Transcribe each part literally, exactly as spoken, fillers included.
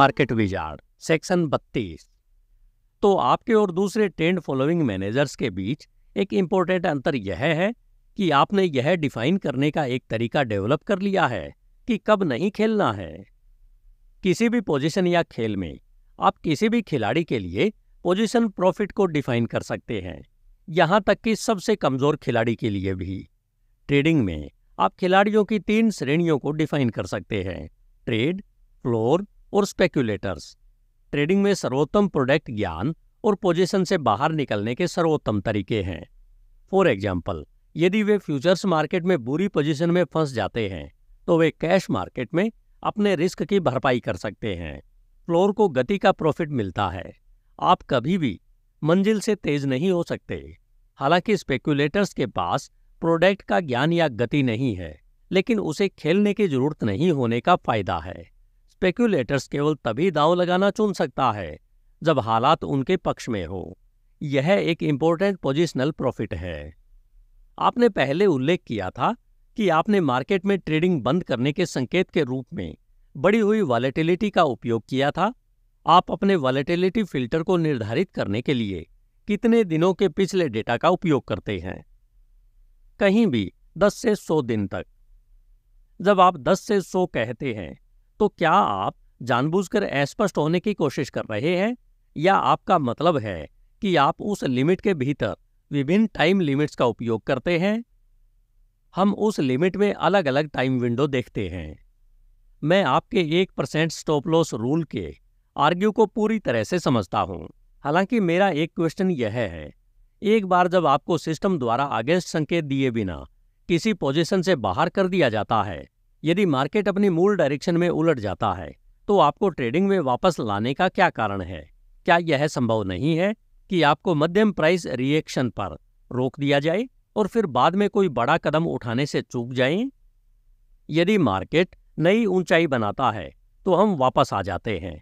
Market wizard section बत्तीस। तो आपके और दूसरे ट्रेंड फॉलोइंग मैनेजर्स के बीच एक इम्पोर्टेंट अंतर यह है कि आपने यह डिफाइन करने का एक तरीका डेवलप कर लिया है कि कब नहीं खेलना है। किसी भी पोजीशन या खेल में आप किसी भी खिलाड़ी के लिए पोजीशन प्रॉफिट को डिफाइन कर सकते हैं, यहाँ तक कि सबसे कमज़ोर खिलाड़ी के लिए भी। ट्रेडिंग में आप खिलाड़ियों की तीन श्रेणियों को डिफाइन कर सकते हैं: ट्रेड, फ्लोर और स्पेक्यूलेटर्स। ट्रेडिंग में सर्वोत्तम प्रोडक्ट ज्ञान और पोजीशन से बाहर निकलने के सर्वोत्तम तरीके हैं। फॉर एग्जाम्पल, यदि वे फ्यूचर्स मार्केट में बुरी पोजीशन में फंस जाते हैं तो वे कैश मार्केट में अपने रिस्क की भरपाई कर सकते हैं। फ्लोर को गति का प्रॉफिट मिलता है, आप कभी भी मंजिल से तेज नहीं हो सकते। हालांकि स्पेक्यूलेटर्स के पास प्रोडक्ट का ज्ञान या गति नहीं है, लेकिन उसे खेलने की जरूरत नहीं होने का फायदा है। स्पेक्यूलेटर्स केवल तभी दांव लगाना चुन सकता है जब हालात उनके पक्ष में हो। यह एक इम्पोर्टेंट पोजिशनल प्रॉफिट है। आपने पहले उल्लेख किया था कि आपने मार्केट में ट्रेडिंग बंद करने के संकेत के रूप में बढ़ी हुई वॉलेटिलिटी का उपयोग किया था। आप अपने वॉलेटिलिटी फिल्टर को निर्धारित करने के लिए कितने दिनों के पिछले डेटा का उपयोग करते हैं? कहीं भी दस से सौ दिन तक। जब आप दस से सौ कहते हैं तो क्या आप जानबूझकर अस्पष्ट होने की कोशिश कर रहे हैं, या आपका मतलब है कि आप उस लिमिट के भीतर विभिन्न टाइम लिमिट्स का उपयोग करते हैं? हम उस लिमिट में अलग अलग टाइम विंडो देखते हैं। मैं आपके एक परसेंट स्टॉप लॉस रूल के आर्ग्यू को पूरी तरह से समझता हूँ। हालांकि मेरा एक क्वेश्चन यह है, एक बार जब आपको सिस्टम द्वारा अगेंस्ट संकेत दिए बिना किसी पोजीशन से बाहर कर दिया जाता है, यदि मार्केट अपनी मूल डायरेक्शन में उलट जाता है तो आपको ट्रेडिंग में वापस लाने का क्या कारण है? क्या यह संभव नहीं है कि आपको मध्यम प्राइस रिएक्शन पर रोक दिया जाए और फिर बाद में कोई बड़ा कदम उठाने से चूक जाएं? यदि मार्केट नई ऊंचाई बनाता है तो हम वापस आ जाते हैं,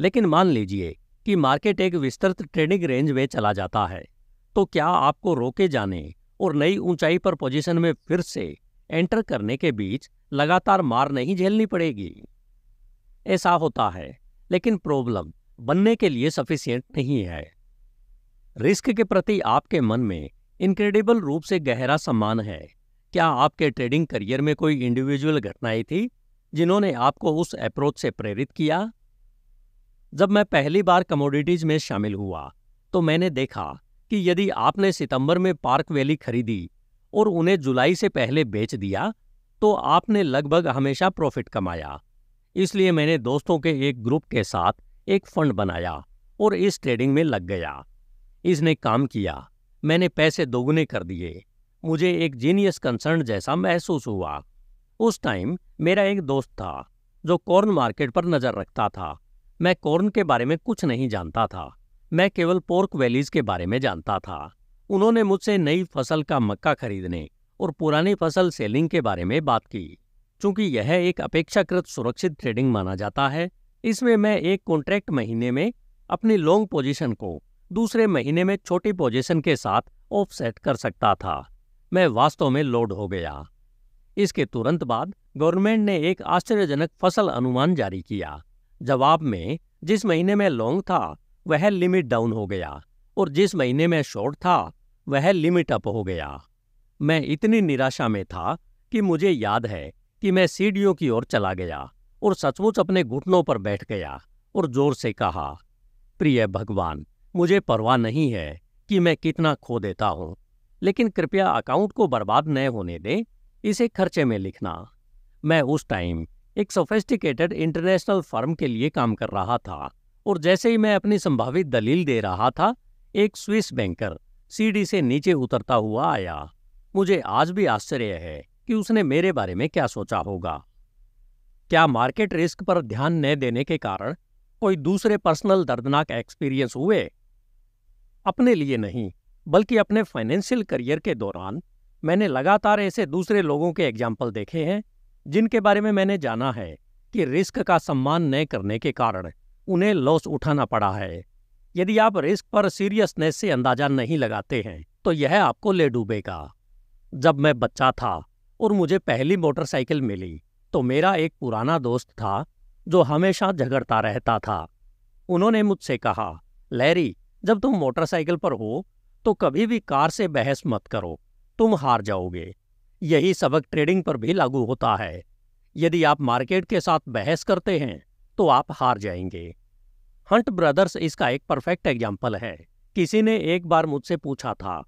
लेकिन मान लीजिए कि मार्केट एक विस्तृत ट्रेडिंग रेंज में चला जाता है, तो क्या आपको रोके जाने और नई ऊंचाई पर पोजीशन में फिर से एंटर करने के बीच लगातार मार नहीं झेलनी पड़ेगी? ऐसा होता है, लेकिन प्रॉब्लम बनने के लिए सफिशिएंट नहीं है। रिस्क के प्रति आपके मन में इनक्रेडिबल रूप से गहरा सम्मान है। क्या आपके ट्रेडिंग करियर में कोई इंडिविजुअल घटनाएं थी जिन्होंने आपको उस अप्रोच से प्रेरित किया? जब मैं पहली बार कमोडिटीज में शामिल हुआ तो मैंने देखा कि यदि आपने सितंबर में पार्क वैली खरीदी और उन्हें जुलाई से पहले बेच दिया तो आपने लगभग हमेशा प्रॉफिट कमाया। इसलिए मैंने दोस्तों के एक ग्रुप के साथ एक फंड बनाया और इस ट्रेडिंग में लग गया। इसने काम किया, मैंने पैसे दोगुने कर दिए। मुझे एक जीनियस कंसर्न जैसा महसूस हुआ। उस टाइम मेरा एक दोस्त था जो कॉर्न मार्केट पर नज़र रखता था। मैं कॉर्न के बारे में कुछ नहीं जानता था, मैं केवल पोर्क वैलीज के बारे में जानता था। उन्होंने मुझसे नई फसल का मक्का खरीदने और पुरानी फसल सेलिंग के बारे में बात की। चूंकि यह एक अपेक्षाकृत सुरक्षित ट्रेडिंग माना जाता है, इसमें मैं एक कॉन्ट्रैक्ट महीने में अपनी लॉन्ग पोजीशन को दूसरे महीने में छोटी पोजीशन के साथ ऑफसेट कर सकता था। मैं वास्तव में लोड हो गया। इसके तुरंत बाद गवर्नमेंट ने एक आश्चर्यजनक फसल अनुमान जारी किया। जवाब में जिस महीने में लॉन्ग था वह लिमिट डाउन हो गया और जिस महीने में शॉर्ट था वह लिमिट अप हो गया। मैं इतनी निराशा में था कि मुझे याद है कि मैं सीढ़ियों की ओर चला गया और सचमुच अपने घुटनों पर बैठ गया और जोर से कहा, प्रिय भगवान, मुझे परवाह नहीं है कि मैं कितना खो देता हूँ, लेकिन कृपया अकाउंट को बर्बाद न होने दें, इसे खर्चे में लिखना। मैं उस टाइम एक सोफिस्टिकेटेड इंटरनेशनल फर्म के लिए काम कर रहा था और जैसे ही मैं अपनी संभावित दलील दे रहा था, एक स्विस बैंकर सीढ़ी से नीचे उतरता हुआ आया। मुझे आज भी आश्चर्य है कि उसने मेरे बारे में क्या सोचा होगा। क्या मार्केट रिस्क पर ध्यान न देने के कारण कोई दूसरे पर्सनल दर्दनाक एक्सपीरियंस हुए? अपने लिए नहीं, बल्कि अपने फाइनेंशियल करियर के दौरान मैंने लगातार ऐसे दूसरे लोगों के एग्जाम्पल देखे हैं जिनके बारे में मैंने जाना है कि रिस्क का सम्मान न करने के कारण उन्हें लॉस उठाना पड़ा है। यदि आप रिस्क पर सीरियसनेस से अंदाजा नहीं लगाते हैं तो यह आपको ले डूबेगा। जब मैं बच्चा था और मुझे पहली मोटरसाइकिल मिली तो मेरा एक पुराना दोस्त था जो हमेशा झगड़ता रहता था। उन्होंने मुझसे कहा, लैरी, जब तुम मोटरसाइकिल पर हो तो कभी भी कार से बहस मत करो, तुम हार जाओगे। यही सबक ट्रेडिंग पर भी लागू होता है। यदि आप मार्केट के साथ बहस करते हैं तो आप हार जाएंगे। हंट ब्रदर्स इसका एक परफेक्ट एग्जाम्पल है। किसी ने एक बार मुझसे पूछा था,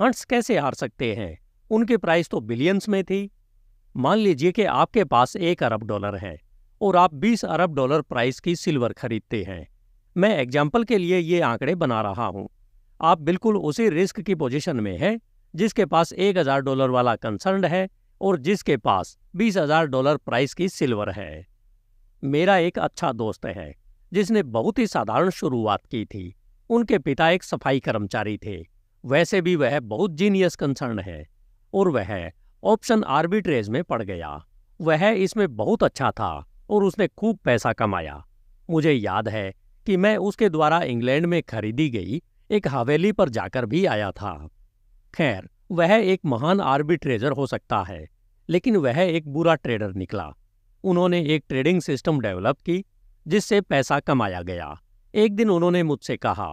हंट्स कैसे हार सकते हैं, उनके प्राइस तो बिलियंस में थी। मान लीजिए कि आपके पास एक अरब डॉलर है और आप बीस अरब डॉलर प्राइस की सिल्वर खरीदते हैं। मैं एग्जाम्पल के लिए ये आंकड़े बना रहा हूँ। आप बिल्कुल उसी रिस्क की पोजीशन में हैं जिसके पास एक हज़ार डॉलर वाला कंसर्न है और जिसके पास बीस हज़ार डॉलर प्राइस की सिल्वर है। मेरा एक अच्छा दोस्त है जिसने बहुत ही साधारण शुरुआत की थी। उनके पिता एक सफाई कर्मचारी थे। वैसे भी वह बहुत जीनियस कंसर्न है और वह ऑप्शन आर्बिट्रेज में पड़ गया। वह इसमें बहुत अच्छा था और उसने खूब पैसा कमाया। मुझे याद है कि मैं उसके द्वारा इंग्लैंड में खरीदी गई एक हवेली पर जाकर भी आया था। खैर, वह एक महान आर्बिट्रेजर हो सकता है, लेकिन वह एक बुरा ट्रेडर निकला। उन्होंने एक ट्रेडिंग सिस्टम डेवलप की जिससे पैसा कमाया गया। एक दिन उन्होंने मुझसे कहा,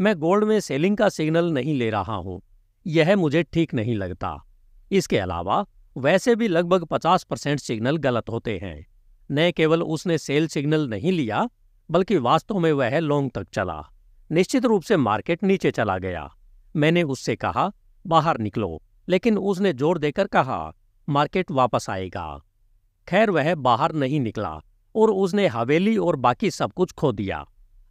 मैं गोल्ड में सेलिंग का सिग्नल नहीं ले रहा हूँ, यह मुझे ठीक नहीं लगता। इसके अलावा वैसे भी लगभग पचास परसेंट सिग्नल गलत होते हैं। न केवल उसने सेल सिग्नल नहीं लिया, बल्कि वास्तव में वह लॉन्ग तक चला। निश्चित रूप से मार्केट नीचे चला गया। मैंने उससे कहा, बाहर निकलो, लेकिन उसने जोर देकर कहा, मार्केट वापस आएगा। खैर, वह बाहर नहीं निकला और उसने हवेली और बाकी सब कुछ खो दिया।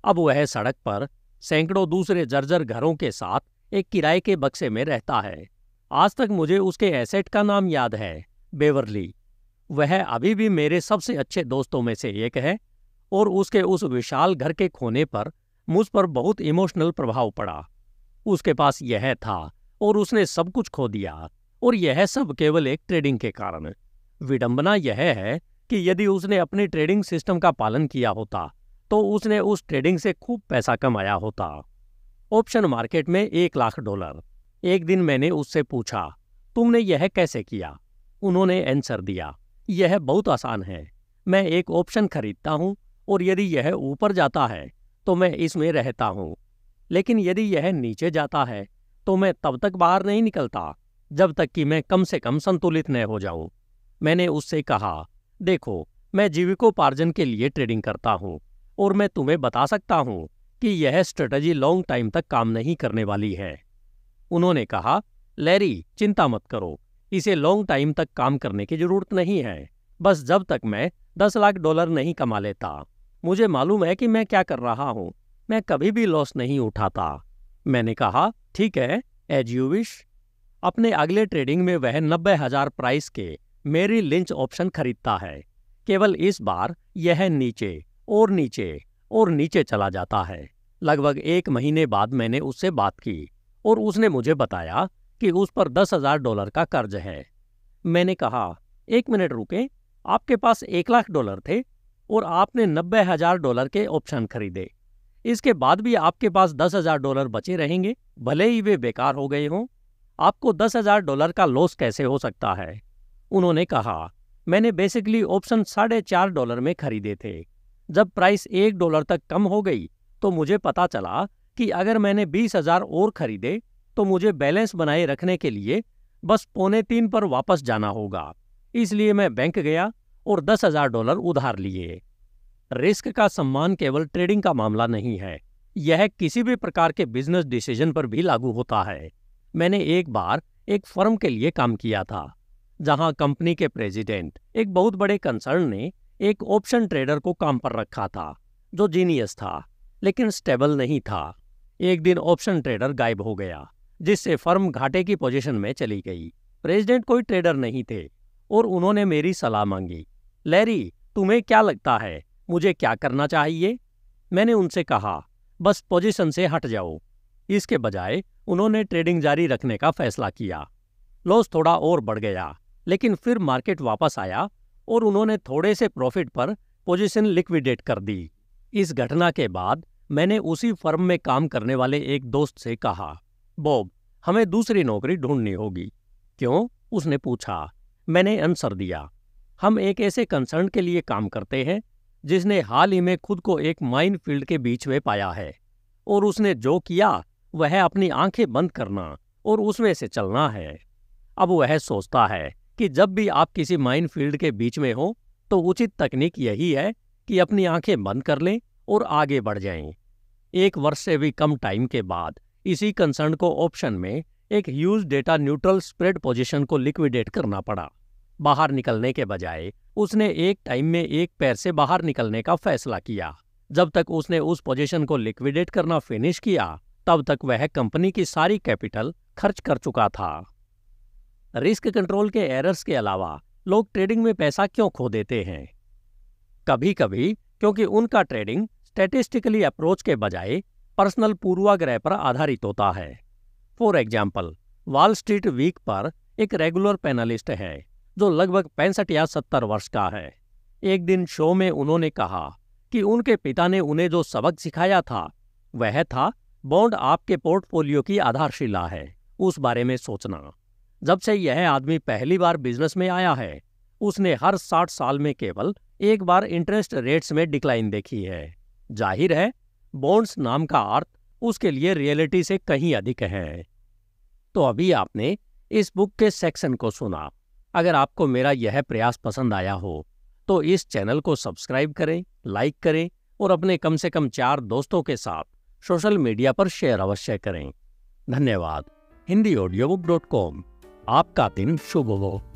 अब वह सड़क पर सैकड़ों दूसरे जर्जर घरों के साथ एक किराए के बक्से में रहता है। आज तक मुझे उसके एसेट का नाम याद है, बेवरली। वह अभी भी मेरे सबसे अच्छे दोस्तों में से एक है और उसके उस विशाल घर के खोने पर मुझ पर बहुत इमोशनल प्रभाव पड़ा। उसके पास यह था और उसने सब कुछ खो दिया, और यह सब केवल एक ट्रेडिंग के कारण। विडंबना यह है कि यदि उसने अपने ट्रेडिंग सिस्टम का पालन किया होता तो उसने उस ट्रेडिंग से खूब पैसा कमाया होता। ऑप्शन मार्केट में एक लाख डॉलर। एक दिन मैंने उससे पूछा, तुमने यह कैसे किया? उन्होंने आंसर दिया, यह बहुत आसान है। मैं एक ऑप्शन खरीदता हूँ और यदि यह ऊपर जाता है तो मैं इसमें रहता हूँ, लेकिन यदि यह नीचे जाता है तो मैं तब तक बाहर नहीं निकलता जब तक कि मैं कम से कम संतुलित न हो जाऊँ। मैंने उससे कहा, देखो, मैं जीविकोपार्जन के लिए ट्रेडिंग करता हूँ और मैं तुम्हें बता सकता हूँ कि यह स्ट्रेटजी लॉन्ग टाइम तक काम नहीं करने वाली है। उन्होंने कहा, लैरी, चिंता मत करो, इसे लॉन्ग टाइम तक काम करने की जरूरत नहीं है। बस जब तक मैं दस लाख डॉलर नहीं कमा लेता, मुझे मालूम है कि मैं क्या कर रहा हूँ, मैं कभी भी लॉस नहीं उठाता। मैंने कहा, ठीक है, एज यू विश। अपने अगले ट्रेडिंग में वह नब्बे हजार प्राइस के मेरी लिंच ऑप्शन खरीदता है। केवल इस बार यह नीचे और नीचे और नीचे चला जाता है। लगभग एक महीने बाद मैंने उससे बात की और उसने मुझे बताया कि उस पर दस हजार डॉलर का कर्ज है। मैंने कहा, एक मिनट रुकें, आपके पास एक लाख डॉलर थे और आपने नब्बे हजार डॉलर के ऑप्शन खरीदे। इसके बाद भी आपके पास दस हजार डॉलर बचे रहेंगे, भले ही वे बेकार हो गए हों। आपको दस हजार डॉलर का लॉस कैसे हो सकता है? उन्होंने कहा, मैंने बेसिकली ऑप्शन साढ़े चार डॉलर में खरीदे थे। जब प्राइस एक डॉलर तक कम हो गई तो मुझे पता चला कि अगर मैंने बीस हजार और खरीदे तो मुझे बैलेंस बनाए रखने के लिए बस पौने तीन पर वापस जाना होगा। इसलिए मैं बैंक गया और दस हजार डॉलर उधार लिए। रिस्क का सम्मान केवल ट्रेडिंग का मामला नहीं है, यह किसी भी प्रकार के बिजनेस डिसीजन पर भी लागू होता है। मैंने एक बार एक फर्म के लिए काम किया था जहां कंपनी के प्रेसिडेंट, एक बहुत बड़े कंसर्न, ने एक ऑप्शन ट्रेडर को काम पर रखा था जो जीनियस था लेकिन स्टेबल नहीं था। एक दिन ऑप्शन ट्रेडर गायब हो गया, जिससे फर्म घाटे की पोजीशन में चली गई। प्रेसिडेंट कोई ट्रेडर नहीं थे और उन्होंने मेरी सलाह मांगी, लैरी, तुम्हें क्या लगता है मुझे क्या करना चाहिए? मैंने उनसे कहा, बस पोजीशन से हट जाओ। इसके बजाय उन्होंने ट्रेडिंग जारी रखने का फैसला किया। लॉस थोड़ा और बढ़ गया, लेकिन फिर मार्केट वापस आया और उन्होंने थोड़े से प्रॉफिट पर पोजीशन लिक्विडेट कर दी। इस घटना के बाद मैंने उसी फर्म में काम करने वाले एक दोस्त से कहा, बॉब, हमें दूसरी नौकरी ढूंढनी होगी। क्यों? उसने पूछा। मैंने आंसर दिया, हम एक ऐसे कंसर्न के लिए काम करते हैं जिसने हाल ही में खुद को एक माइनफील्ड के बीच में पाया है, और उसने जो किया वह अपनी आंखें बंद करना और उसमें से चलना है। अब वह सोचता है कि जब भी आप किसी माइनफील्ड के बीच में हो तो उचित तकनीक यही है कि अपनी आंखें बंद कर लें और आगे बढ़ जाएं। एक वर्ष से भी कम टाइम के बाद इसी कंसर्न को ऑप्शन में एक huge data neutral spread position को लिक्विडेट करना पड़ा। बाहर निकलने के बजाय उसने एक टाइम में एक पैर से बाहर निकलने का फैसला किया। जब तक उसने उस पोजीशन को लिक्विडेट करना फिनिश किया तब तक वह कंपनी की सारी कैपिटल खर्च कर चुका था। रिस्क कंट्रोल के एरर्स के अलावा लोग ट्रेडिंग में पैसा क्यों खो देते हैं? कभी कभी क्योंकि उनका ट्रेडिंग स्टैटिस्टिकली अप्रोच के बजाय पर्सनल पूर्वाग्रह पर आधारित होता है। For example, wall street week पर एक रेगुलर पैनलिस्ट है जो लगभग पैंसठ या सत्तर वर्ष का है। एक दिन शो में उन्होंने कहा कि उनके पिता ने उन्हें जो सबक सिखाया था वह था बॉन्ड आपके पोर्टफोलियो की आधारशिला है, उस बारे में सोचना। जब से यह आदमी पहली बार बिजनेस में आया है उसने हर साठ साल में केवल एक बार इंटरेस्ट रेट्स में डिक्लाइन देखी है। जाहिर है बॉन्ड्स नाम का अर्थ उसके लिए रियलिटी से कहीं अधिक है। तो अभी आपने इस बुक के सेक्शन को सुना। अगर आपको मेरा यह प्रयास पसंद आया हो तो इस चैनल को सब्सक्राइब करें, लाइक करें और अपने कम से कम चार दोस्तों के साथ सोशल मीडिया पर शेयर अवश्य करें। धन्यवाद। Hindi audio book dot com. आपका दिन शुभ हो।